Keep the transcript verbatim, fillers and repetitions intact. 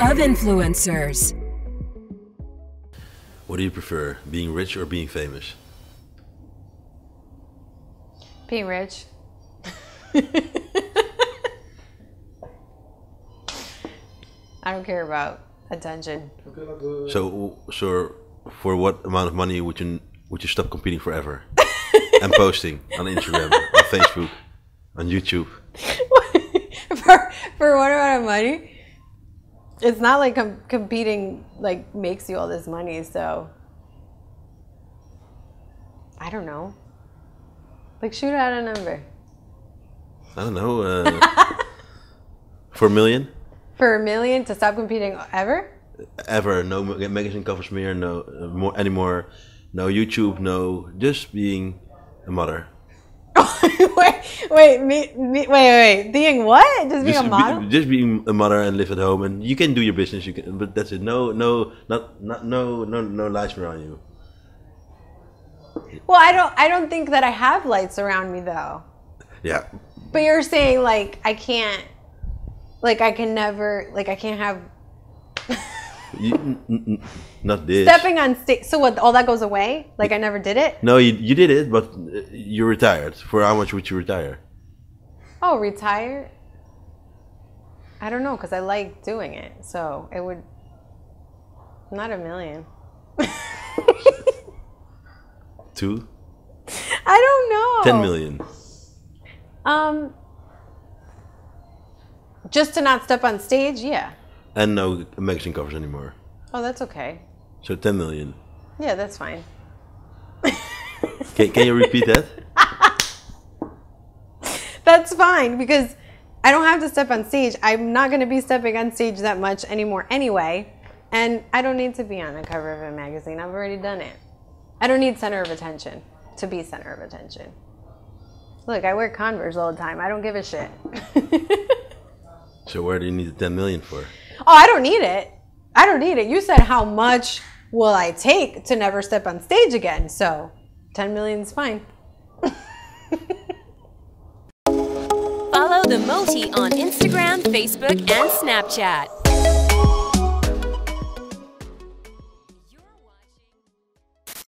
of influencers. What do you prefer, being rich or being famous? Being rich. I don't care about attention. So, so for what amount of money would you would you stop competing forever and posting on Instagram, on Facebook, on YouTube? for for what amount of money? It's not like com competing like makes you all this money, so I don't know. Like, shoot out a number. I don't know. Uh, for a million? For a million to stop competing ever? Ever. No magazine covers mere, no, uh, more anymore. No YouTube, no. Just being a mother. wait, wait, me, me, wait, wait. Being what? Just being just, a model? Be, just being a mother and live at home, and you can do your business. You can, but that's it. No, no, not, not, no, no, no lights around you. Well, I don't. I don't think that I have lights around me, though. Yeah. But you're saying like I can't, like I can never, like I can't have. you, n n not this. Stepping on stage. So what? All that goes away? Like I never did it? No, you you did it, but you retired. For how much would you retire? Oh, retire? I don't know, cause I like doing it, so it would. Not a million. Two. I don't know. Ten million. Um, just to not step on stage, yeah. And no magazine covers anymore. Oh, that's okay. So ten million. Yeah, that's fine. can, can you repeat that? That's fine, because I don't have to step on stage. I'm not going to be stepping on stage that much anymore anyway. And I don't need to be on the cover of a magazine. I've already done it. I don't need center of attention to be center of attention. Look, I wear Converse all the time. I don't give a shit. So where do you need the ten million for? Oh, I don't need it. I don't need it. You said how much will I take to never step on stage again? So ten million is fine. Follow The Moti on Instagram, Facebook, and Snapchat.